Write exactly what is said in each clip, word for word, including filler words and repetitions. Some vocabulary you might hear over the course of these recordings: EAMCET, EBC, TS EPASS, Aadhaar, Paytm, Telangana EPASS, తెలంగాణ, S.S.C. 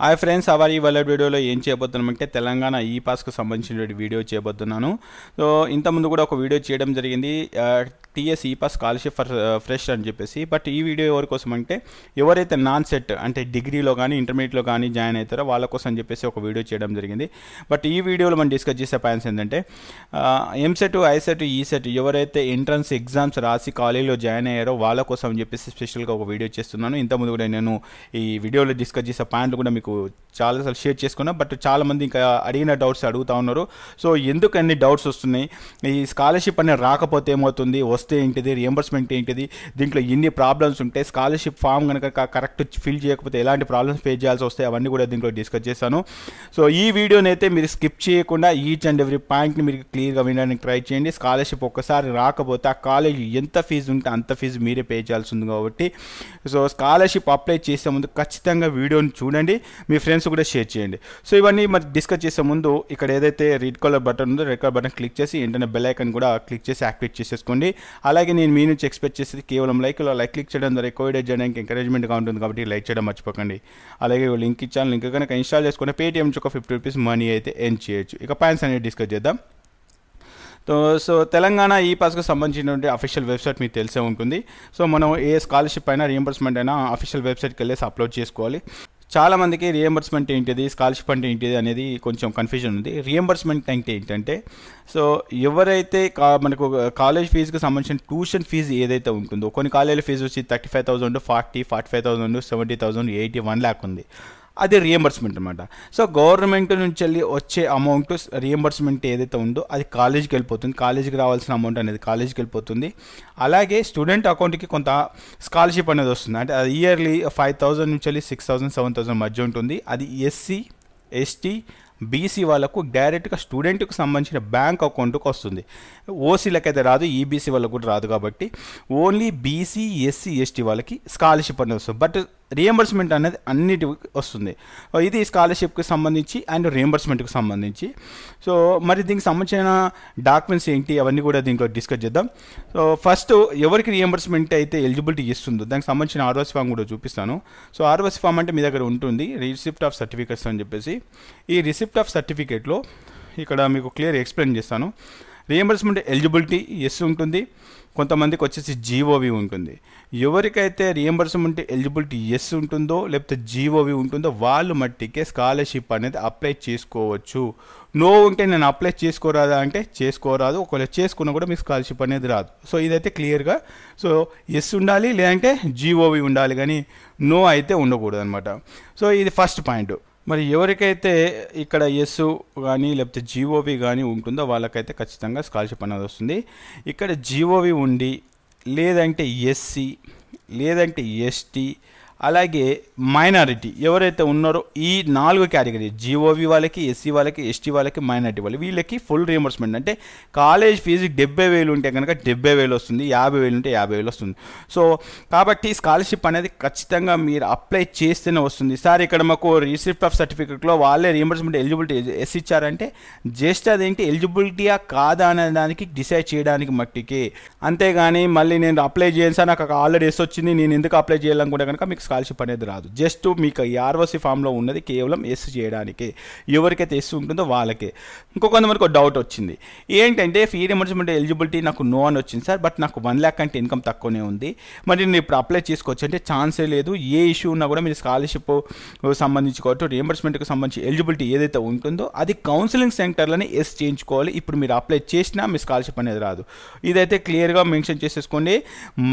Hi friends Avari वाले video लो ఏం చేయబోతున్నామంటే తెలంగాణ ఈ పాస్ కు సంబంధించిన వీడియో చేయబోతున్నాను। సో ఇంత ముందు కూడా ఒక వీడియో చేయడం జరిగింది टीएस ई पास स्कालरशिप फर् फ्रेश अच्छे बट वीडियो एवरकोसमेंटे एवरते नॉन सेट अंटे डिग्री लो गानी इंटरमीडिएट लो गानी जॉइन अयितारो वाळ्ळ कोसम चेप्पेसि ओक वीडियो चेयडम जरिगिंदी। बट ई वीडियोलो मनं डिस्कस चेसे पाइंट्स एंटंटे EAMCET ICET ECET एवरते एंट्रेंस एग्जाम्स रासी कॉलेजलो जॉइन अय्यारो वाळ्ळ कोसम चेप्पेसि स्पेशल गा ओक वीडियो चेस्तुन्नानु। इंत मुंदु कूडा नेनु ई वीडियोलो डिस्कस चेसे पाइंट्लु कूडा मीकु चाला सार्लु शेर चेसुकुन्ना। बट चाला मंदी इंका अडिगिन डौट्स अडुगुता उन्नारु। सो एंदुकु अन्नि डौट्स वस्तुन्नायि ई स्कालरशिप अने राकपोते एमवुतुंदी वस्ते रीएंबर्समेंट दींట్లో ఎన్ని ప్రాబ్లమ్స్ ఉంటాయి స్కాలర్‌షిప్ ఫామ్ గనక కరెక్ట్ ఫిల్ చేయకపోతే ఎలాంటి ప్రాబ్లమ్స్ ఫేస్ చేయాల్సి వస్తాయి అవన్నీ కూడా దీంట్లో డిస్కస్ చేశాను। సో ఈ వీడియోనైతే మీరు స్కిప్ చేయకుండా ఈచ్ అండ్ ఎవరీ పాయింట్ ని మీరు క్లియర్ గా వినడానికి ట్రై చేయండి। స్కాలర్‌షిప్ ఒక్కసారి రాకపోతే ఆ కాలేజ్ ఎంత ఫీజు ఉంటే అంత ఫీజు మీరే పే చేయాల్సి ఉంది కాబట్టి సో స్కాలర్‌షిప్ అప్లై చేసే ముందు ఖచ్చితంగా వీడియోని చూడండి, మీ ఫ్రెండ్స్ కూడా షేర్ చేయండి। సో ఇవన్నీ మరి డిస్కస్ చేసే ముందు ఇక్కడ ఏదైతే రెడ్ కలర్ బటన్ ఉందో రెడ్ కలర్ బటన్ క్లిక్ చేసి వెంటనే బెల్ ఐకాన్ కూడా క్లిక్ చేసి యాక్టివేట్ చేసేసుకోండి। అలాగే నేను మీ నుంచి ఎక్స్‌పెక్ట్ చేసేది కేవలం లైక్ అలా లైక్ క్లిక్ చేయడం ద్వారా కోవిడ్ జనకి ఎంకరేజ్‌మెంట్ గా ఉంటుంది కాబట్టి లైక్ చేయడం మర్చిపోకండి। అలాగే ఈ లింక్ ఇచ్చాను, లింక్ గనక ఇన్‌స్టాల్ చేసుకొని Paytm నుంచి ఒక ఫిఫ్టీ రూపీస్ మనీ అయితే ఎర్న్ చేయొచ్చు। ఇక పాయింట్స్ అనేది డిస్కస్ చేద్దాం। तो सो తెలంగాణ ఈ పాస్ కు సంబంధించినటువంటి అఫీషియల్ వెబ్‌సైట్ మీకు తెలిసే ఉంటుంది। సో మనం ఏ స్కాలర్‌షిప్ అయినా రీఎంబర్స్‌మెంట్ అయినా అఫీషియల్ వెబ్‌సైట్ కి వెళ్ళేసి అప్లోడ్ చేసుకోవాలి। చాలా మందికి రీఎంబర్స్‌మెంట్ ఏంటిది స్కాలర్‌షిప్ అంటే ఏంటిది అనేది కొంచెం కన్ఫ్యూజన్ ఉంది। రీఎంబర్స్‌మెంట్ అంటే ఏంటంటే సో ఎవరైతే మనకు కాలేజ్ ఫీజుకి సంబంధించిన ట్యూషన్ ఫీజు ఏదైతే ఉంటుందో కొన్ని కాలేజీల ఫీజు వచ్చి thirty five thousand forty forty five thousand seventy thousand eighty one lakh ఉంది, అది రీఎంబర్స్‌మెంట్ అన్నమాట। సో గవర్నమెంట్ నుంచి వెళ్ళి వచ్చే అమౌంట్ రీఎంబర్స్‌మెంట్ ఏదైతే ఉందో అది కాలేజీకి వెళ్ళిపోతుంది, కాలేజీకి రావాల్సిన అమౌంట్ అనేది కాలేజీకి వెళ్ళిపోతుంది। అలాగే స్టూడెంట్ అకౌంట్కి కొంత స్కాలర్‌షిప్ అనేది వస్తుంది, అంటే అది ఇయర్లీ ఫైవ్ థౌసండ్ నుంచి వెళ్ళి సిక్స్ థౌసండ్ సెవెన్ థౌసండ్ మధ్య ఉంటుంది। అది ఎస్సీ ఎస్టీ బీసీ వాళ్ళకు డైరెక్ట్గా స్టూడెంట్కి సంబంధించిన బ్యాంక్ అకౌంట్కి వస్తుంది, ఓసీలకైతే రాదు, ఈబీసీ వాళ్ళకు కూడా రాదు। కాబట్టి ఓన్లీ బీసీ ఎస్సీ ఎస్టీ వాళ్ళకి స్కాలర్‌షిప్ అనేది వస్తుంది, బట్ రీఎంబర్స్‌మెంట్ అనేది అన్నిటికి వస్తుంది। ఇది స్కాలర్‌షిప్కి సంబంధించి అండ్ రీఎంబర్స్‌మెంట్కి సంబంధించి। సో మరి దీనికి సంబంధించిన డాక్యుమెంట్స్ ఏంటి అవన్నీ కూడా దీంట్లో డిస్కస్ చేద్దాం। సో ఫస్ట్ ఎవరికి రీఎంబర్స్‌మెంట్ అయితే ఎలిజిబిలిటీ ఇస్తుందో దానికి సంబంధించిన ఆర్ఓసి ఫామ్ కూడా చూపిస్తాను। సో ఆర్ఓసి ఫామ్ అంటే మీ దగ్గర ఉంటుంది రిసిప్ట్ ఆఫ్ సర్టిఫికేట్స్ అని చెప్పేసి, ఈ రిసిప్ట్ ఆఫ్ సర్టిఫికేట్లో ఇక్కడ మీకు క్లియర్ ఎక్స్ప్లెయిన్ చేస్తాను। రీఎంబర్స్‌మెంట్ ఎలిజిబిలిటీ ఎస్ ఉంటుంది, కొంతమందికి వచ్చేసి జీఓవి ఉంటుంది। ఎవరికైతే రీఎంబర్స్‌మెంట్ ఎలిజిబిలిటీ ఎస్ ఉంటుందో లేకపోతే జీఓవి ఉంటుందో వాళ్ళు మట్టికే స్కాలర్‌షిప్ అనేది అప్లై చేసుకోవచ్చు। నో ఉంటే నేను అప్లై చేసుకోరాదా అంటే చేసుకోరాదు, ఒకవేళ చేసుకున్నా కూడా మీకు స్కాలర్‌షిప్ అనేది రాదు। సో ఇదైతే క్లియర్గా సో ఎస్ ఉండాలి లేదంటే జీఓవి ఉండాలి, కానీ నో అయితే ఉండకూడదు అనమాట। సో ఇది ఫస్ట్ పాయింట్। మరి ఎవరికైతే ఇక్కడ ఎస్ కానీ లేకపోతే జీఓవి కానీ ఉంటుందో వాళ్ళకైతే ఖచ్చితంగా స్కాలర్‌షిప్ అనేది వస్తుంది। ఇక్కడ జీఓవి ఉండి లేదంటే ఎస్సీ లేదంటే ఎస్టీ అలాగే మైనారిటీ ఎవరైతే ఉన్నారో ఈ నాలుగు కేటగిరీ జీఓవి వాళ్ళకి ఎస్సీ వాళ్ళకి ఎస్టీ వాళ్ళకి మైనారిటీ వాళ్ళకి వీళ్ళకి ఫుల్ రీఎంబర్స్‌మెంట్, అంటే కాలేజ్ ఫీజు డెబ్బై వేలు ఉంటే కనుక డెబ్బై వేలు వస్తుంది, యాభై వేలు ఉంటే యాభై వేలు వస్తుంది। సో కాబట్టి స్కాలర్‌షిప్ అనేది ఖచ్చితంగా మీరు అప్లై చేస్తేనే వస్తుంది సార్। ఇక్కడ మాకు రిసిప్ట్ ఆఫ్ సర్టిఫికేట్లో వాళ్ళే రీఎంబర్స్‌మెంట్ ఎలిజిబిలిటీ ఎస్ ఇచ్చారంటే జస్ట్ అదేంటి ఎలిజిబిలిటీయా కాదా అనేదానికి డిసైడ్ చేయడానికి మట్టికి, అంతేగాని మళ్ళీ నేను అప్లై చేయను సార్ నాకు ఆల్రెడీ ఎస్ వచ్చింది నేను ఎందుకు అప్లై చేయాలనుకుంటే కనుక మీకు స్కాలర్‌షిప్ అనేది రాదు। జస్ట్ మీకు ఈ ఆర్ఓసి ఫామ్లో ఉన్నది కేవలం ఎస్ చేయడానికి, ఎవరికైతే ఎస్ ఉంటుందో వాళ్ళకే। ఇంకొంతమందికి ఒక డౌట్ వచ్చింది ఏంటంటే ఫీ రీఎంబర్స్‌మెంట్ ఎలిజిబిలిటీ నాకు నో అని వచ్చింది సార్, బట్ నాకు వన్ ల్యాక్ అంటే ఇన్కమ్ తక్కువనే ఉంది, మరి నేను ఇప్పుడు అప్లై చేసుకోవచ్చు అంటే ఛాన్సే లేదు, ఏ ఇష్యూ ఉన్నా కూడా మీరు స్కాలర్‌షిప్ సంబంధించి కాబట్టి రీఎంబర్స్‌మెంట్కి సంబంధించి ఎలిజిబిలిటీ ఏదైతే ఉంటుందో అది కౌన్సిలింగ్ సెంటర్లోనే ఎస్ చేయించుకోవాలి, ఇప్పుడు మీరు అప్లై చేసినా మీ స్కాలర్‌షిప్ అనేది రాదు। ఇదైతే క్లియర్గా మెన్షన్ చేసేసుకోండి।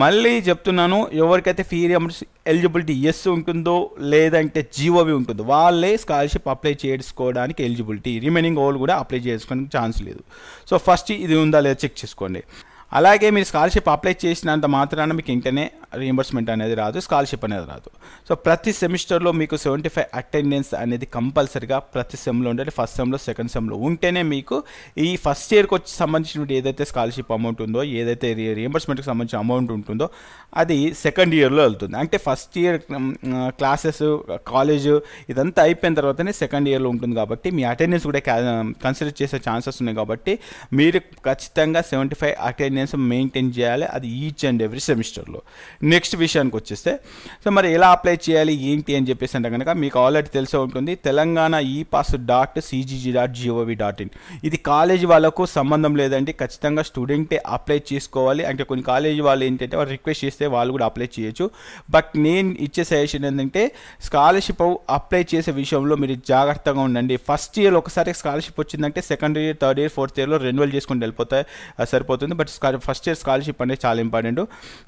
మళ్ళీ చెప్తున్నాను ఎవరికైతే ఫీ రీఎంబర్స్ ఎలిజిబిలిటీ ఎస్ ఉంటుందో లేదంటే జీఓవి ఉంటుందో వాళ్ళే స్కాలర్‌షిప్ అప్లై చేసుకోవడానికి ఎలిజిబిలిటీ, రిమైనింగ్ వాళ్ళు కూడా అప్లై చేసుకోవడానికి ఛాన్స్ లేదు। సో ఫస్ట్ ఇది ఉందా లేదా చెక్ చేసుకోండి। అలాగే మీరు స్కాలర్‌షిప్ అప్లై చేసినంత మాత్రాన మీకు వెంటనే రీఎంబర్స్‌మెంట్ అనేది రాదు, స్కాలర్‌షిప్ అనేది రాదు। సో ప్రతి సెమిస్టర్లో మీకు సెవెంటీ ఫైవ్ అటెండెన్స్ అనేది కంపల్సరిగా ప్రతి సెమ్లో ఉండాలి, ఫస్ట్ సెమ్లో సెకండ్ సెమ్లో ఉంటేనే మీకు ఈ ఫస్ట్ ఇయర్కి వచ్చి సంబంధించిన ఏదైతే స్కాలర్‌షిప్ అమౌంట్ ఉందో ఏదైతే రీఎంబర్స్‌మెంట్కి సంబంధించిన అమౌంట్ ఉంటుందో అది సెకండ్ ఇయర్లో వెళ్తుంది, అంటే ఫస్ట్ ఇయర్ క్లాసెస్ కాలేజ్ ఇదంతా అయిపోయిన తర్వాతనే సెకండ్ ఇయర్లో ఉంటుంది కాబట్టి మీ అటెండెన్స్ కూడా కన్సిడర్ చేసే ఛాన్సెస్ ఉన్నాయి కాబట్టి మీరు ఖచ్చితంగా సెవెంటీ ఫైవ్ అటెండెన్స్ మెయింటైన్ చేయాలి, అది ఈచ్ అండ్ ఎవ్రీ సెమిస్టర్లో। నెక్స్ట్ విషయానికి వచ్చేస్తే సో మరి ఎలా అప్లై చేయాలి ఏంటి అని చెప్పేసి అంటే గనక మీకు ఆల్రెడీ తెలిసే ఉంటుంది తెలంగాణ ePASS dot CGG dot gov dot in ఇది కాలేజ్ వాళ్ళకు సంబంధం లేదండి ఖచ్చితంగా స్టూడెంటే అప్లై చేసుకోవాలి అంటే కొన్ని కాలేజ్ వాళ్ళు ఏంటంటే వాళ్ళు రిక్వెస్ట్ చేస్తే వాళ్ళు కూడా అప్లై చేయొచ్చు బట్ నేను ఇచ్చే సజెషన్ ఏంటంటే స్కాలర్షిప్ అప్లై చేసే విషయంలో మీరు జాగ్రత్తగా ఉండండి ఫస్ట్ ఇయర్ ఒకసారి స్కాలర్షిప్ వచ్చిందంటే second year third year fourth ఇయర్లో రెన్యువల్ చేసుకుని వెళ్ళిపోతాయి సరిపోతుంది బట్ ఫస్ట్ ఇయర్ స్కాలర్షిప్ అనేది చాలా ఇంపార్టెంట్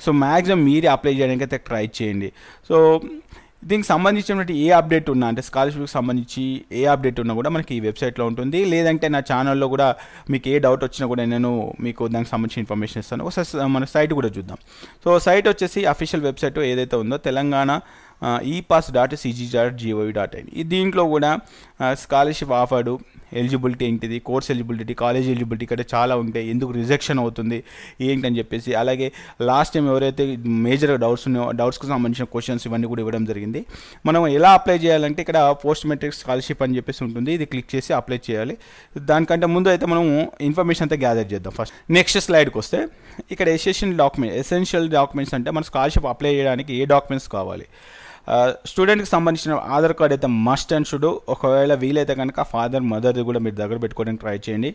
సో మ్యాక్సిమం మీరే అప్లై చేయడానికి అయితే ట్రై చేయండి సో దీనికి సంబంధించినటువంటి ఏ అప్డేట్ ఉన్నా అంటే స్కాలర్షిప్కి సంబంధించి ఏ అప్డేట్ ఉన్నా కూడా మనకి ఈ వెబ్సైట్లో ఉంటుంది లేదంటే నా ఛానల్లో కూడా మీకు ఏ డౌట్ వచ్చినా కూడా నేను మీకు దానికి సంబంధించిన ఇన్ఫర్మేషన్ ఇస్తాను ఒకసారి మన సైట్ కూడా చూద్దాం సో సైట్ వచ్చేసి అఫీషియల్ వెబ్సైట్ ఏదైతే ఉందో తెలంగాణ ePASS dot CG dot gov dot in దీంట్లో కూడా స్కాలర్షిప్ ఆఫర్డు ఎలిజిబిలిటీ ఏంటిది కోర్స్ ఎలిజిబిలిటీ కాలేజ్ ఎలిజిబిలిటీ కంటే చాలా ఉంటాయి ఎందుకు రిజెక్షన్ అవుతుంది ఏంటని చెప్పేసి అలాగే లాస్ట్ టైం ఎవరైతే మేజర్ డౌట్స్ ఉన్నాయో డౌట్స్కి సంబంధించిన క్వశ్చన్స్ ఇవన్నీ కూడా ఇవ్వడం జరిగింది మనం ఎలా అప్లై చేయాలంటే ఇక్కడ పోస్ట్ మెట్రిక్ స్కాలర్షిప్ అని చెప్పేసి ఉంటుంది ఇది క్లిక్ చేసి అప్లై చేయాలి దానికంటే ముందు అయితే మనం ఇన్ఫర్మేషన్ అంతా గ్యాదర్ చేద్దాం ఫస్ట్ నెక్స్ట్ స్లైడ్కి వస్తే ఇక్కడ ఎసెన్షియల్ డాక్యుమెంట్ ఎసెన్షియల్ డాక్యుమెంట్స్ అంటే మన స్కాలర్షిప్ అప్లై చేయడానికి ఏ డాక్యుమెంట్స్ కావాలి స్టూడెంట్కి సంబంధించిన ఆధార్ కార్డ్ అయితే మస్ట్ అండ్ షుడ్ ఒకవేళ వీలైతే కనుక ఫాదర్ మదర్ది కూడా మీరు దగ్గర పెట్టుకోవడానికి ట్రై చేయండి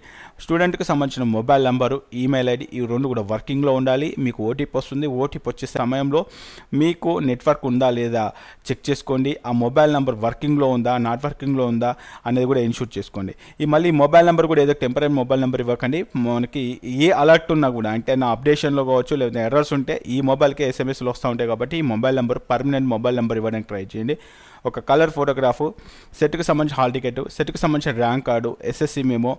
స్టూడెంట్కి సంబంధించిన మొబైల్ నెంబరు ఈమెయిల్ ఐడి ఇవి రెండు కూడా వర్కింగ్లో ఉండాలి మీకు ఓటీపీ వస్తుంది ఓటీపీ వచ్చే సమయంలో మీకు నెట్వర్క్ ఉందా లేదా చెక్ చేసుకోండి ఆ మొబైల్ నెంబర్ వర్కింగ్లో ఉందా నాట్ వర్కింగ్లో ఉందా అనేది కూడా ఇన్షూర్ చేసుకోండి ఈ మళ్ళీ మొబైల్ నెంబర్ కూడా ఏదో టెంపరీ మొబైల్ నెంబర్ ఇవ్వకండి మనకి ఏ అలర్ట్ ఉన్నా కూడా అంటే నా అప్డేషన్లో కావచ్చు లేదా ఎర్రర్స్ ఉంటే ఈ మొబైల్కే ఎస్ఎంఎస్లు వస్తూ ఉంటాయి కాబట్టి ఈ mobile number permanent mobile number ఇవ్వడానికి ట్రై చేయండి ఒక కలర్ ఫోటోగ్రాఫు సెట్కి సంబంధించిన హాల్ టికెట్ సెట్కి సంబంధించిన ర్యాంక్ కార్డు ఎస్ఎస్సి మేమో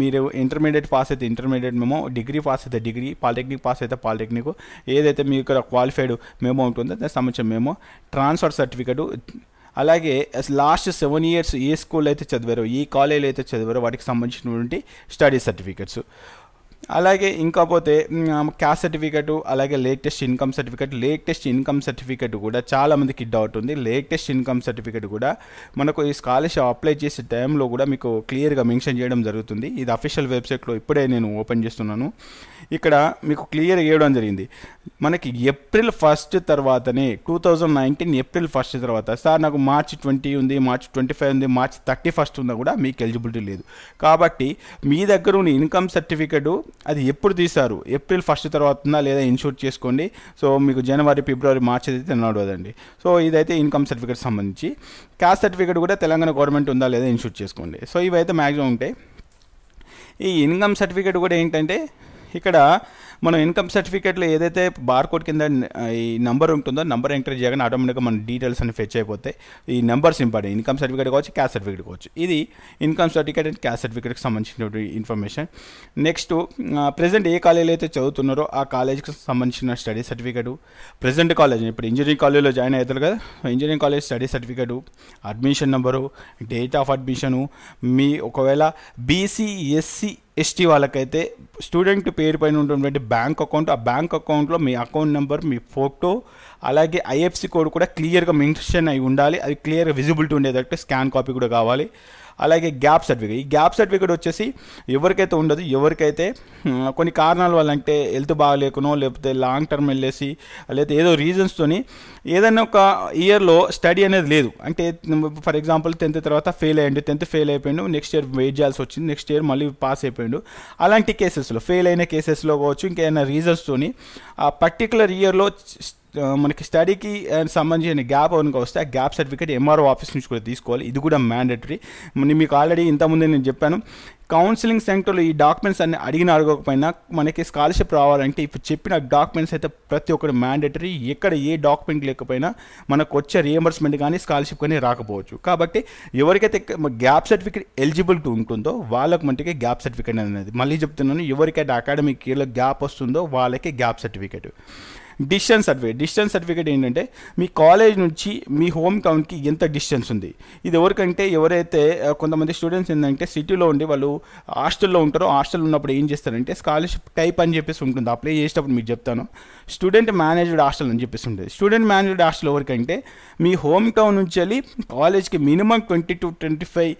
మీరు ఇంటర్మీడియట్ పాస్ అయితే ఇంటర్మీడియట్ మేమో డిగ్రీ పాస్ అయితే డిగ్రీ పాలిటెక్నిక్ పాస్ అయితే పాలిటెక్నిక్ ఏదైతే మీ ఇక్కడ క్వాలిఫైడ్ మేమో ఉంటుందో దానికి సంబంధించిన మేమో ట్రాన్స్ఫర్ సర్టిఫికెట్ అలాగే లాస్ట్ సెవెన్ ఇయర్స్ ఏ స్కూల్ అయితే చదివారో ఈ కాలేజీలో అయితే చదివారో వాటికి సంబంధించినటువంటి స్టడీ సర్టిఫికెట్స్ అలాగే ఇంకపోతే క్యాస్ట్ సర్టిఫికెట్ అలాగే latest income certificate latest income certificate కూడా చాలామందికి డౌట్ ఉంది లేటెస్ట్ ఇన్కమ్ సర్టిఫికెట్ కూడా మనకు ఈ స్కాలర్షిప్ అప్లై చేసే టైంలో కూడా మీకు క్లియర్గా మెన్షన్ చేయడం జరుగుతుంది ఇది అఫీషియల్ వెబ్సైట్లో ఇప్పుడే నేను ఓపెన్ చేస్తున్నాను ఇక్కడ మీకు క్లియర్గా ఇవ్వడం జరిగింది మనకి ఏప్రిల్ ఫస్ట్ తర్వాతనే two thousand nineteen April first తర్వాత సార్ నాకు మార్చ్ ట్వంటీ ఉంది మార్చ్ ట్వంటీ ఫైవ్ ఉంది మార్చ్ థర్టీ ఫస్ట్ ఉందా కూడా మీకు ఎలిజిబిలిటీ లేదు కాబట్టి మీ దగ్గర ఉన్న ఇన్కమ్ సర్టిఫికెట్ అది ఎప్పుడు తీశారు ఏప్రిల్ ఫస్ట్ తర్వాత ఉందా లేదా ఇన్షూర్ చేసుకోండి సో మీకు జనవరి ఫిబ్రవరి మార్చి అయితే నడవదండి సో ఇదైతే ఇన్కమ్ సర్టిఫికేట్ సంబంధించి క్యాస్ట్ సర్టిఫికేట్ కూడా తెలంగాణ గవర్నమెంట్ ఉందా లేదా ఇన్షూర్ చేసుకోండి సో ఇవైతే మ్యాక్సిమం ఉంటాయి ఈ ఇన్కమ్ సర్టిఫికేట్ కూడా ఏంటంటే ఇక్కడ మనం ఇన్కమ్ సర్టిఫికేట్లో ఏదైతే బార్కోడ్ కింద ఈ నెంబర్ ఉంటుందో నెంబర్ ఎంటర్ చేయగానే ఆటోమేటిక్గా మన డీటెయిల్స్ అన్ని ఫెచ్ అయిపోతాయి ఈ నెంబర్స్ ఇంపార్టెంట్ ఇన్కమ్ సర్టిఫికేట్ కావచ్చు క్యాస్ట్ సర్టిఫికేట్ కావచ్చు ఇది ఇన్కమ్ సర్టిఫికేట్ అండ్ క్యాస్ట్ సర్టిఫికేట్కి సంబంధించినటువంటి ఇన్ఫర్మేషన్ నెక్స్ట్ ప్రజెంట్ ఏ కాలేజీలో అయితే చదువుతున్నారో ఆ కాలేజ్కి సంబంధించిన స్టడీ సర్టిఫికేట్ ప్రజెంట్ కాలేజ్ ఇప్పుడు ఇంజనీరింగ్ కాలేజ్లో జాయిన్ అవుతారు కదా engineering college study certificate admission number date of admission మీ ఒకవేళ బీసీ ఎస్సీ ఎస్టీ వాళ్ళకైతే స్టూడెంట్ పేరు పైన ఉన్నటువంటి బ్యాంక్ అకౌంట్ ఆ బ్యాంక్ అకౌంట్లో మీ అకౌంట్ నెంబర్ మీ ఫోటో అలాగే ఐఎఫ్సి కోడ్ కూడా క్లియర్గా మెన్షన్ అయి ఉండాలి అది క్లియర్గా విజిబిలిటీ ఉండేటట్టు స్కాన్ కాపీ కూడా కావాలి అలాగే గ్యాప్ సర్టిఫికేట్ ఈ గ్యాప్ సర్టిఫికేట్ వచ్చేసి ఎవరికైతే ఉండదు ఎవరికైతే కొన్ని కారణాల వల్ల అంటే హెల్త్ బాగాలేకునో లేకపోతే లాంగ్ టర్మ్ వెళ్ళేసి లేకపోతే ఏదో రీజన్స్తోని ఏదైనా ఒక ఇయర్లో స్టడీ అనేది లేదు అంటే ఫర్ ఎగ్జాంపుల్ టెన్త్ తర్వాత ఫెయిల్ అయ్యిండు టెన్త్ ఫెయిల్ అయిపోయిండు నెక్స్ట్ ఇయర్ వెయిట్ చేయాల్సి వచ్చింది నెక్స్ట్ ఇయర్ మళ్ళీ పాస్ అయిపోయిండు అలాంటి కేసెస్లో ఫెయిల్ అయిన కేసెస్లో కావచ్చు ఇంకేమైనా రీజన్స్తోని ఆ పర్టికులర్ ఇయర్లో మనకి స్టడీకి సంబంధించిన గ్యాప్ కనుక వస్తే ఆ గ్యాప్ సర్టిఫికేట్ ఎంఆర్ఓ ఆఫీస్ నుంచి కూడా తీసుకోవాలి ఇది కూడా మ్యాండేటరీ మీకు ఆల్రెడీ ఇంతకుముందే నేను చెప్పాను కౌన్సిలింగ్ సెంటర్లో ఈ డాక్యుమెంట్స్ అన్ని అడిగిన అడగకపోయినా మనకి స్కాలర్షిప్ రావాలంటే ఇప్పుడు చెప్పిన డాక్యుమెంట్స్ అయితే ప్రతి ఒక్కరు మ్యాండేటరీ ఎక్కడ ఏ డాక్యుమెంట్ లేకపోయినా మనకు వచ్చే రియంబర్స్మెంట్ కానీ స్కాలర్షిప్ కానీ రాకపోవచ్చు కాబట్టి ఎవరికైతే గ్యాప్ సర్టిఫికేట్ ఎలిజిబిలిటీ ఉంటుందో వాళ్ళకి మట్టుకే గ్యాప్ సర్టిఫికేట్ అనేది మళ్ళీ చెప్తున్నాను ఎవరికైతే అకాడమిక్ ఇయర్లో గ్యాప్ వస్తుందో వాళ్ళకే gap certificate distance certificate distance certificate ఏంటంటే మీ కాలేజ్ నుంచి మీ హోమ్ టౌన్కి ఎంత డిస్టెన్స్ ఉంది ఇది ఎవరికంటే ఎవరైతే కొంతమంది స్టూడెంట్స్ ఏంటంటే సిటీలో ఉండి వాళ్ళు హాస్టల్లో ఉంటారో హాస్టల్ ఉన్నప్పుడు ఏం చేస్తారంటే స్కాలర్‌షిప్ టైప్ అని చెప్పేసి ఉంటుంది. అప్లై చేసేటప్పుడు మీకు చెప్తాను. స్టూడెంట్ మేనేజ్డ్ హాస్టల్ అని చెప్పేసి ఉంటుంది. స్టూడెంట్ మేనేజ్డ్ హాస్టల్ ఎవరికంటే మీ హోమ్ టౌన్ నుంచి వెళ్ళి కాలేజ్కి minimum twenty to twenty five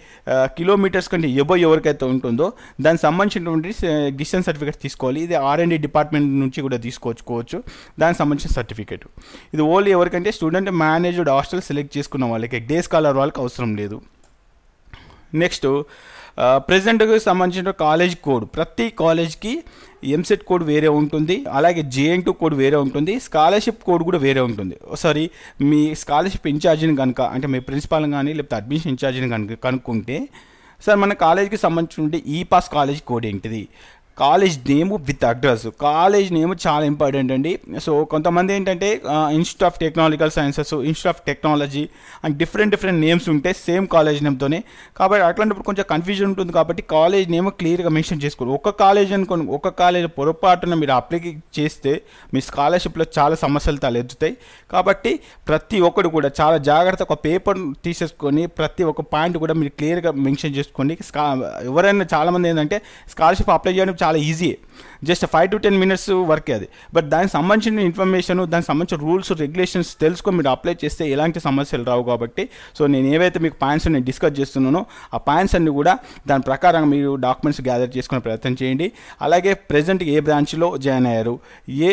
kilometres కంటే ఎబో ఎవరికైతే ఉంటుందో దానికి సంబంధించినటువంటి డిస్టెన్స్ సర్టిఫికేట్ తీసుకోవాలి. ఇది ఆర్ అండ్ డి డిపార్ట్మెంట్ నుంచి కూడా తీసుకోవచ్చుకోవచ్చు దానికి సంబంధించిన సర్టిఫికేట్. ఇది ఓన్లీ ఎవరికంటే స్టూడెంట్ మేనేజ్డ్ హాస్టల్ సెలెక్ట్ చేసుకున్న వాళ్ళకి, డే స్కాలర్ వాళ్ళకి అవసరం లేదు. నెక్స్ట్ ప్రెసిడెంట్కి సంబంధించిన కాలేజ్ కోడ్, ప్రతి కాలేజ్కి ఎంసెట్ కోడ్ వేరే ఉంటుంది, అలాగే జేఎన్ టూ కోడ్ వేరే ఉంటుంది, స్కాలర్షిప్ కోడ్ కూడా వేరే ఉంటుంది. ఒకసారి మీ స్కాలర్షిప్ ఇన్ఛార్జిని కనుక అంటే మీ ప్రిన్సిపాల్ని కానీ లేకపోతే అడ్మిషన్ ఇన్ఛార్జిని కనుక కనుక్కుంటే సార్ మన కాలేజ్కి సంబంధించిన ఈ పాస్ కాలేజ్ కోడ్ ఏంటిది, college name with address. College name చాలా ఇంపార్టెంట్ అండి. సో కొంతమంది ఏంటంటే institute of టెక్నాలికల్ sciences, institute of technology and different different names ఉంటాయి సేమ్ కాలేజ్ నేమ్తోనే. కాబట్టి అట్లాంటప్పుడు కొంచెం కన్ఫ్యూజన్ ఉంటుంది. కాబట్టి కాలేజ్ నేమ్ క్లియర్గా మెన్షన్ చేసుకోండి. ఒక కాలేజ్ అనుకోండి, ఒక కాలేజ్ పొరపాటున మీరు అప్లై చేస్తే మీ స్కాలర్షిప్లో చాలా సమస్యలు తలెత్తుతాయి. కాబట్టి ప్రతి ఒక్కరు కూడా చాలా జాగ్రత్తగా ఒక పేపర్ తీసేసుకొని ప్రతి ఒక్క పాయింట్ కూడా మీరు క్లియర్గా మెన్షన్ చేసుకోండి. స్కా ఎవరైనా చాలామంది ఏంటంటే స్కాలర్షిప్ అప్లై చేయడానికి చాలా ఈజీయే, just five to ten minutes వర్కే అది. బట్ దానికి సంబంధించిన ఇన్ఫర్మేషన్, దానికి సంబంధించిన రూల్స్ రెగ్యులేషన్స్ తెలుసుకొని మీరు అప్లై చేస్తే ఎలాంటి సమస్యలు రావు. కాబట్టి సో నేను ఏవైతే మీకు పాయింట్స్ నేను డిస్కస్ చేస్తున్నానో ఆ పాయింట్స్ అన్ని కూడా దాని ప్రకారం మీరు డాక్యుమెంట్స్ గ్యాదర్ చేసుకునే ప్రయత్నం చేయండి. అలాగే ప్రెజెంట్ ఏ బ్రాంచ్లో జాయిన్ అయ్యారు, ఏ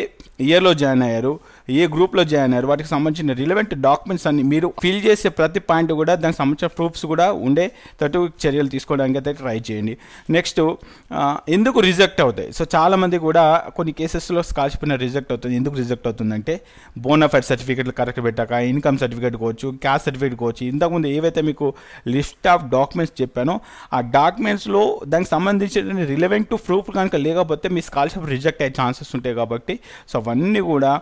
ఇయర్లో జాయిన్ అయ్యారు, ఏ గ్రూప్లో జాయిన్ అయ్యారు, వాటికి సంబంధించిన రిలవెంట్ డాక్యుమెంట్స్ అన్ని మీరు ఫిల్ చేసే ప్రతి పాయింట్ కూడా దానికి సంబంధించిన ప్రూఫ్స్ కూడా ఉండే తట్టు చర్యలు తీసుకోవడానికి అయితే ట్రై చేయండి. నెక్స్ట్ ఎందుకు రిజెక్ట్ అవుతాయి? సో చాలామంది కూడా కొన్ని కేసెస్లో స్కాలర్షిప్ రిజెక్ట్ అవుతుంది. ఎందుకు రిజెక్ట్ అవుతుందంటే బోనాఫైడ్ సర్టిఫికేట్లు కరెక్ట్ పెట్టాక, ఇన్కమ్ సర్టిఫికేట్ కావచ్చు, క్యాస్ట్ సర్టిఫికేట్ కావచ్చు, ఇంతకుముందు ఏవైతే మీకు లిస్ట్ ఆఫ్ డాక్యుమెంట్స్ చెప్పానో ఆ డాక్యుమెంట్స్లో దానికి సంబంధించిన రిలవెంట్ టు ప్రూఫ్ కనుక లేకపోతే మీ స్కాలర్షిప్ రిజెక్ట్ అయ్యే ఛాన్సెస్ ఉంటాయి. కాబట్టి సో అవన్నీ కూడా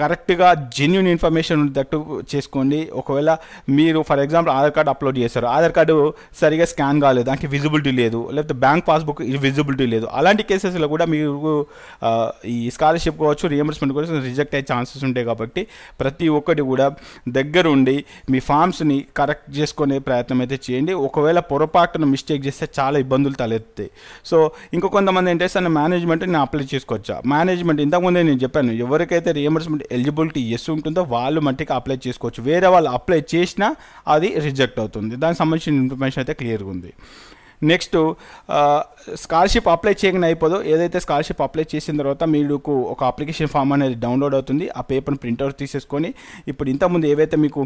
కరెక్ట్గా జెన్యున్ ఇన్ఫర్మేషన్ ఉండేటట్టు చేసుకోండి. ఒకవేళ మీరు for example Aadhaar card upload చేస్తారు, ఆధార్ కార్డు సరిగా స్కాన్ కాలేదు అంటే విజిబిలిటీ లేదు, లేకపోతే బ్యాంక్ పాస్బుక్ విజిబిలిటీ లేదు, అలాంటి కేసెస్లో కూడా మీరు ఈ స్కాలర్షిప్ కావచ్చు రియంబర్స్మెంట్ కూడా రిజెక్ట్ అయ్యే ఛాన్సెస్ ఉంటాయి. కాబట్టి ప్రతి ఒక్కటి కూడా దగ్గరుండి మీ ఫామ్స్ని కరెక్ట్ చేసుకునే ప్రయత్నం అయితే చేయండి. ఒకవేళ పొరపాటున మిస్టేక్ చేస్తే చాలా ఇబ్బందులు తలెత్తాయి. సో ఇంకో కొంతమంది ఏంటంటే సార్ మేనేజ్మెంట్ నేను అప్లై చేసుకోవచ్చా? మేనేజ్మెంట్ ఇంతకుముందే నేను చెప్పాను ఎవరికైతే రియంబర్స్మెంట్ ఎలిజిబిలిటీ ఎస్ ఉంటుందో వాళ్ళు మట్టికి అప్లై చేసుకోవచ్చు. వేరే వాళ్ళు అప్లై చేసినా అది రిజెక్ట్ అవుతుంది. దానికి సంబంధించిన ఇన్ఫర్మేషన్ అయితే క్లియర్గా ఉంది. నెక్స్ట్ స్కాలర్షిప్ అప్లై చేయకుండా అయిపోదు, ఏదైతే స్కాలర్షిప్ అప్లై చేసిన తర్వాత మీకు ఒక అప్లికేషన్ ఫామ్ అనేది డౌన్లోడ్ అవుతుంది. ఆ పేపర్ని ప్రింట్అవుట్ తీసేసుకొని ఇప్పుడు ఇంతకుముందు ఏవైతే మీకు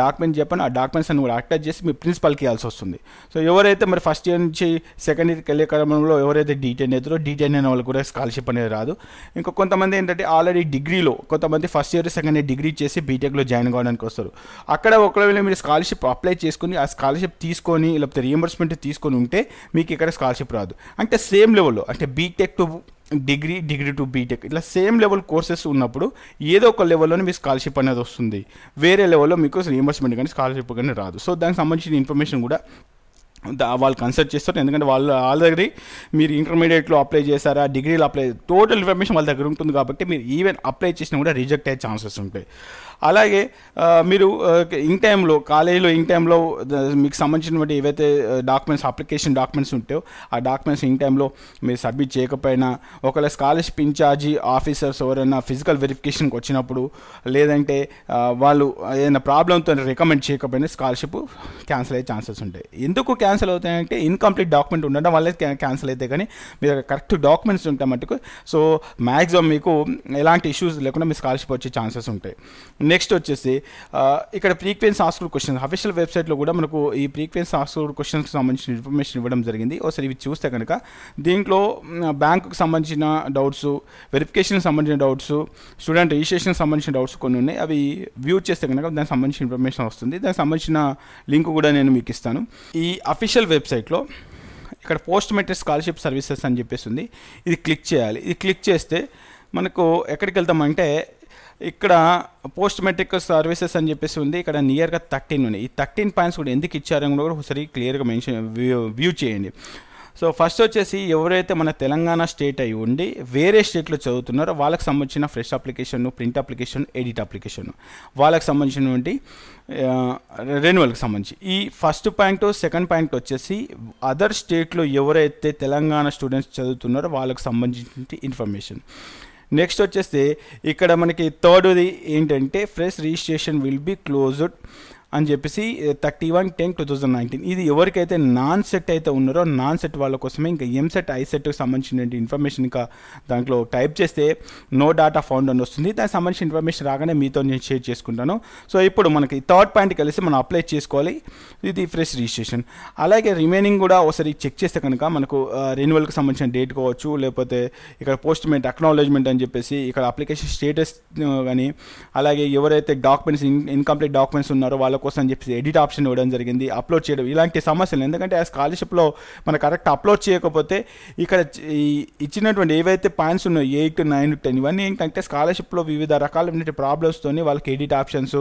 డాక్యుమెంట్ చెప్పాను ఆ డాక్యుమెంట్స్ అన్ని కూడా అటాచ్ చేసి మీ ప్రిన్సిపాల్కి ఇవ్వాల్సి వస్తుంది. సో ఎవరైతే మరి ఫస్ట్ ఇయర్ నుంచి సెకండ్ ఇయర్కి వెళ్ళే క్రమంలో ఎవరైతే డీటెయిన్ అవుతారో డీటెయిన్ అయిన వాళ్ళు కూడా స్కాలర్షిప్ అనేది రాదు. ఇంకా కొంతమంది ఏంటంటే ఆల్రెడీ డిగ్రీలో కొంతమంది first year second year degree చేసి బీటెక్లో జాయిన్ కావడానికి వస్తారు. అక్కడ ఒకవేళ మీరు స్కాలర్షిప్ అప్లై చేసుకుని ఆ స్కాలర్షిప్ తీసుకొని లేకపోతే రియంబర్స్మెంట్ తీసుకొని ఉంటే మీకు ఇక్కడ స్కాలర్షిప్ రాదు. అంటే సేమ్ లెవెల్లో అంటే BTech to degree, degree to BTech ఇట్లా సేమ్ లెవెల్ కోర్సెస్ ఉన్నప్పుడు ఏదో ఒక లెవెల్లోనే మీకు స్కాలర్షిప్ అనేది వస్తుంది. వేరే లెవెల్లో మీకు రియంబర్స్మెంట్ కానీ స్కాలర్షిప్ కానీ రాదు. సో దానికి సంబంధించిన ఇన్ఫర్మేషన్ కూడా వాళ్ళు కన్సల్ట్ చేస్తారు. ఎందుకంటే వాళ్ళు ఆల్రెడీ మీరు ఇంటర్మీడియట్లో అప్లై చేశారా, డిగ్రీలో అప్లై, టోటల్ ఇన్ఫర్మేషన్ వాళ్ళ దగ్గర ఉంటుంది. కాబట్టి మీరు ఈవెన్ అప్లై చేసినా కూడా రిజెక్ట్ అయ్యే ఛాన్సెస్ ఉంటాయి. అలాగే మీరు ఇన్ టైంలో కాలేజీలో ఇన్ టైంలో మీకు సంబంధించినటువంటి ఏవైతే డాక్యుమెంట్స్ అప్లికేషన్ డాక్యుమెంట్స్ ఉంటాయో ఆ డాక్యుమెంట్స్ ఇన్ టైంలో మీరు సబ్మిట్ చేయకపోయినా, ఒకవేళ స్కాలర్షిప్ ఇన్ఛార్జీ ఆఫీసర్స్ ఎవరైనా ఫిజికల్ వెరిఫికేషన్కి వచ్చినప్పుడు లేదంటే వాళ్ళు ఏదైనా ప్రాబ్లంతో రికమెండ్ చేయకపోయినా స్కాలర్షిప్ క్యాన్సిల్ అయ్యే ఛాన్సెస్ ఉంటాయి. ఎందుకు క్యాన్సిల్ అవుతాయంటే ఇన్కంప్లీట్ డాక్యుమెంట్ ఉండడం వల్ల క్యాన్సిల్ అవుతాయి. కానీ మీరు కరెక్ట్ డాక్యుమెంట్స్ ఉంటాయి మటుకు సో మ్యాక్సిమం మీకు ఎలాంటి ఇష్యూస్ లేకుండా మీ స్కాలర్షిప్ వచ్చే ఛాన్సెస్ ఉంటాయి. నెక్స్ట్ వచ్చేసి ఇక్కడ ప్రీక్వెన్స్ ఆస్క్డ్ క్వశ్చన్స్ అఫీషియల్ వెబ్సైట్లో కూడా మనకు ఈ ప్రీక్వెన్స్ ఆస్క్డ్ క్వశ్చన్స్కి సంబంధించిన ఇన్ఫర్మేషన్ ఇవ్వడం జరిగింది. ఒకసారి ఇవి చూస్తే కనుక దీంట్లో బ్యాంకుకి సంబంధించిన డౌట్స్, వెరిఫికేషన్కి సంబంధించిన డౌట్స్, స్టూడెంట్ రిజిస్ట్రేషన్కి సంబంధించిన డౌట్స్ కొన్ని ఉన్నాయి. అవి వ్యూ చేస్తే కనుక దానికి సంబంధించిన ఇన్ఫర్మేషన్ వస్తుంది. దానికి సంబంధించిన లింక్ కూడా నేను మీకు ఇస్తాను. ఈ అఫీషియల్ వెబ్సైట్లో ఇక్కడ పోస్ట్ మెట్రిక్ స్కాలర్షిప్ సర్వీసెస్ అని చెప్పేసి ఉంది. ఇది క్లిక్ చేయాలి. ఇది క్లిక్ చేస్తే మనకు ఎక్కడికి వెళ్తామంటే ఇక్కడ పోస్ట్ మెట్రిక్ సర్వీసెస్ అని చెప్పేసి ఉంది. ఇక్కడ నియర్గా థర్టీన్ ఉన్నాయి. ఈ థర్టీన్ పాయింట్స్ కూడా ఎందుకు ఇచ్చారని కూడా ఒకసారి క్లియర్గా మెన్షన్ వ్యూ వ్యూ చేయండి. सो फस्ट एवरैते मन तेलंगाणा स्टेट अयि उंडी वेरे स्टेट लो चदुवुतुन्नारो वाळ्ळकि संबंधिंचिन fresh application print application edit application वाळ्ळकि संबंधिंचिनटुवंटि रेन्युअल की संबंधी ई फस्ट पाइंट सेकंड पाइंट वच्चेसी अदर स्टेट लो एवरैते तेलंगाण स्टूडेंट्स चदुवुतुन्नारो वाळ्ळकि संबंधिंचिन इन्फर्मेशन नेक्स्ट वच्चेसी इक्कड मनकी थर्ड दी एंटंटे fresh registration will be closed అని thirty one ten two thousand nine ఇది ఎవరికైతే నాన్ సెట్ అయితే ఉన్నారో నాన్ సెట్ వాళ్ళ కోసమే ఇంకా ఎం సెట్ ఐ సెట్కి సంబంధించిన ఇన్ఫర్మేషన్ ఇంకా దాంట్లో టైప్ చేస్తే నో డాటా ఫౌండ్ అని వస్తుంది దానికి సంబంధించిన ఇన్ఫర్మేషన్ రాగానే మీతో నేను షేర్ చేసుకుంటాను సో ఇప్పుడు మనకి థర్డ్ పాయింట్ కలిసి మనం అప్లై చేసుకోవాలి ఇది ఫ్రెష్ రిజిస్ట్రేషన్ అలాగే రిమైనింగ్ కూడా ఒకసారి చెక్ చేస్తే కనుక మనకు రెన్యువల్కి సంబంధించిన డేట్ కావచ్చు లేకపోతే ఇక్కడ పోస్ట్మెంట్ అక్నాలెడ్జ్మెంట్ అని చెప్పేసి ఇక్కడ అప్లికేషన్ స్టేటస్ కానీ అలాగే ఎవరైతే డాక్యుమెంట్స్ ఇన్కంప్లీట్ డాక్యుమెంట్స్ ఉన్నారో వాళ్ళ కోసం చెప్పి ఎడిట్ ఆప్షన్ ఇవ్వడం జరిగింది అప్లోడ్ చేయడం ఇలాంటి సమస్యలు ఎందుకంటే ఆ స్కాలర్‌షిప్ లో మనం కరెక్ట్ అప్లోడ్ చేయకపోతే ఇక్కడ ఇచ్చినటువంటి ఏవైతే పాయింట్స్ ఉన్నాయో ఎయిట్ నైన్ టెన్ ఇవన్నీ ఏంటంటే స్కాలర్‌షిప్ లో వివిధ రకాలైన ప్రాబ్లమ్స్ తోని వాళ్ళకి ఎడిట్ ఆప్షన్స్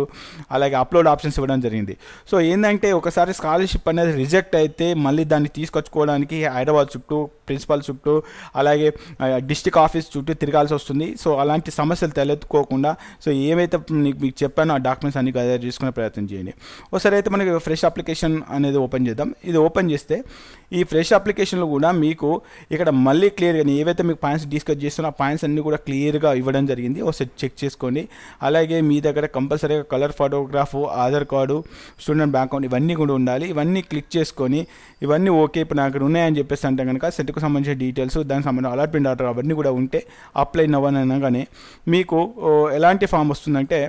అలాగే అప్లోడ్ ఆప్షన్స్ ఇవ్వడం జరిగింది సో ఏందంటే ఒకసారి స్కాలర్‌షిప్ అనేది రిజెక్ట్ అయితే మళ్ళీ దాన్ని తీసుకొచ్చుకోవడానికి హైదరాబాద్ చుట్టూ ప్రిన్సిపల్ చుట్టూ అలాగే డిస్ట్రిక్ట్ ఆఫీస్ చుట్టూ తిరగాల్సి వస్తుంది సో అలాంటి సమస్యలు తలెత్తుకోకుండా సో ఏమైతే మీకు చెప్పానో ఆ డాక్యుమెంట్స్ అన్ని గ్యాదర్ చేసుకునే ప్రయత్నం చేయండి और सर अयिते मनकि फ्रेश अप्लिकेशन अनेदि ओपन चेद्दाम इदि ओपन चेस्ते ई फ्रेश अप्लिकेशन लो कूडा मीकु इक्कड मल्ली क्लियर गा एवैते मीकु पाइंट्स डिस्कस चेस्तुन्ना पाइंट्स अन्नी कूडा क्लियर गा इव्वडम जरिगिंदी ओसारि चेक चेसुकोंडि अलागे मी दग्गर कंपल्सरीगा colour photograph Aadhaar card student bank account इवन्नी कूडा उंडाली इवन्नी क्लिक चेसुकोनि इवन्नी ओके इप्पुडु नाकु उन्नायि अनि चेप्पेसि अंटे गनुक सेट कु संबंधिंచిన डीटेल्स दानिकि संबंधिंచిన అలాట్‌మెంట్ ఆర్డర్ అవన్నీ కూడా ఉంటే అప్లై నవ్ అనగానే మీకు ఎలాంటి ఫామ్ వస్తుందంటే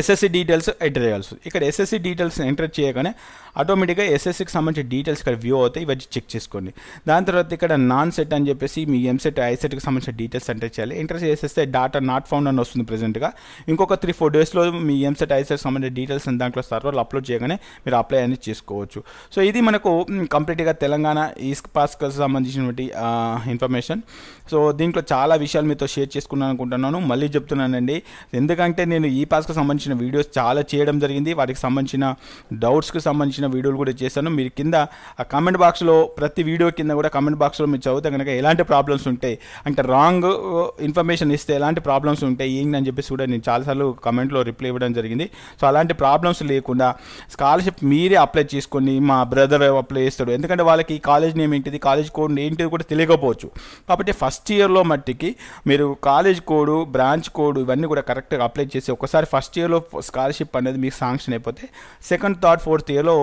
एसएससी डीटेल्स एंटर इक एसएससी डीटेल्स एंटर చేయగానే ఆటోమేటికగా एसएससी की సంబంధించిన డీటెయిల్స్ ఇక్కడ వ్యూ అవుతాయి ఇవి చెక్ చేసుకోండి దాని తర్వాత ఇక్కడ నాన్ సెట్ అని చెప్పేసి మీ ఎం సెట్ ఐ సెట్ కి సంబంధించిన డీటెయిల్స్ ఎంటర్ చేయాలి ఎంటర్ చేసేస్తే డాటా నాట్ ఫౌండ్ అని వస్తుంది ప్రెజెంట్ గా ఇంకొక త్రీ ఫోర్ డేస్ లో మీ ఎం సెట్ ఐ సెట్ సంబంధించిన డీటెయిల్స్ అన్ని దాంట్లో సర్వర్లో అప్లోడ్ చేయగానే మీరు అప్లై అనేది చేసుకోవచ్చు సో ఇది మనకు కంప్లీట్ గా తెలంగాణ ఈస్క్ పాస్ కి సంబంధించినటువంటి ఇన్ఫర్మేషన్ సో దీంట్లో చాలా విషయాలు మీతో షేర్ చేసుకున్నాను అనుకుంటున్నాను మళ్ళీ చెప్తున్నానండి ఎందుకంటే నేను ఈ పాస్ కి సంబంధించిన వీడియోస్ చాలా చేయడం జరిగింది వాటికి సంబంధించిన డౌట్స్ కి సంబంధించి वीडियो को चेसानु मीरु किंदा कमेंट बॉक्स लो प्रति वीडियो किंदा कूडा कमेंट बॉक्स लो मी चदुवुते गनुक एलांटि प्रॉब्लम्स उंटायि अंटे रांग इन्फर्मेशन इस्ते एलांटि प्रॉब्लम्स उंटायि एंटि अनि चेप्पेसि कूडा नेनु चाला सार्लु कमेंट लो रिप्लाई इव्वडम जरिगिंदि सो अलांटि प्रॉब्लम्स लेकुंडा स्कालरशिप मीरे अप्लाई चेसुकोंडि मा ब्रदर अप्लाई चेस्ताडु एंदुकंटे वाळ्ळकि कॉलेज नेम एंटिदि कॉलेज कोड एंटिदि कूडा तेलियकपोवच्चु काबट्टि फस्ट इयर लो मट्टिकि मीरु कॉलेज कोड ब्रांच कोड इवन्नी कूडा करेक्ट गा अप्लाई चेसि ओकसारि फस्ट इयर लो स्कालरशिप अनेदि मीकु శాంక్షన్ అయిపోతే సెకండ్ థర్డ్ ఫోర్త్ ఇయర్ లో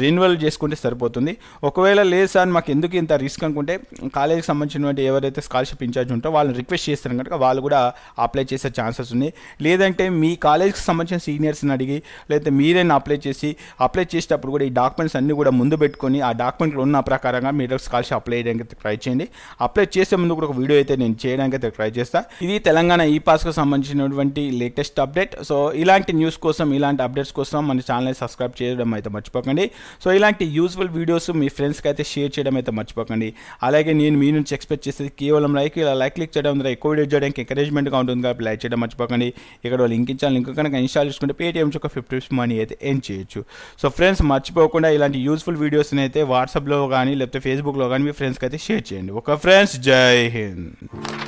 రెన్యువల్ చేసుకుంటే సరిపోతుంది ఒకవేళ లేదు సార్ మాకు ఎందుకు ఇంత రిస్క్ అనుకుంటే కాలేజీకి సంబంధించినటువంటి ఎవరైతే స్కాలర్‌షిప్ ఇన్ఛార్జ్ ఉంటారో వాళ్ళని రిక్వెస్ట్ చేస్తారు కనుక వాళ్ళు కూడా అప్లై చేసే ఛాన్సెస్ ఉన్నాయి లేదంటే మీ కాలేజీకి సంబంధించిన సీనియర్స్ని అడిగి లేదంటే మీరేనా అప్లై చేసి అప్లై చేసేటప్పుడు కూడా ఈ డాక్యుమెంట్స్ అన్ని కూడా ముందు పెట్టుకొని ఆ డాక్యుమెంట్లో ఉన్న ప్రకారంగా మీరు స్కాలర్‌షిప్ అప్లై చేయడానికి ట్రై చేయండి అప్లై చేసే ముందు కూడా ఒక వీడియో అయితే నేను చేయడానికి అయితే ట్రై చేస్తా ఇది తెలంగాణ ఈ పాస్‌కు సంబంధించినటువంటి లేటెస్ట్ అప్డేట్ సో ఇలాంటి న్యూస్ కోసం ఇలాంటి అప్డేట్స్ కోసం మన ఛానల్‌ని సబ్స్క్రైబ్ చేయడం అయితే మర్చిపోకండి సో ఇలాంటి యూజ్‌ఫుల్ వీడియోస్ మీ ఫ్రెండ్స్ కి అయితే షేర్ చేయడం అయితే మర్చిపోకండి అలాగే నేను మీ నుంచి ఎక్స్‌పెక్ట్ చేసేది కేవలం లైక్ ఇలా లైక్ క్లిక్ చేయడం ద్వారా ఎక్కువ వీడియో చేయడానికి ఎంకరేజ్‌మెంట్ గా ఉంటుంది కాబట్టి లైక్ చేయడం మర్చిపోకండి ఇక్కడ లింక్ ఇచ్చాను లింక్ కనుక ఇన్‌స్టాల్ చేసుకుంటే Paytm చుక్క ఫిఫ్టీ రూపీస్ మనీ అయితే ఎర్న్ చేయొచ్చు సో ఫ్రెండ్స్ మర్చిపోకుండా ఇలాంటి యూజ్‌ఫుల్ వీడియోస్ ని అయితే WhatsApp లో గాని లేకపోతే Facebook లో గాని మీ ఫ్రెండ్స్ కి అయితే షేర్ చేయండి ఓకే ఫ్రెండ్స్ జై హింద్।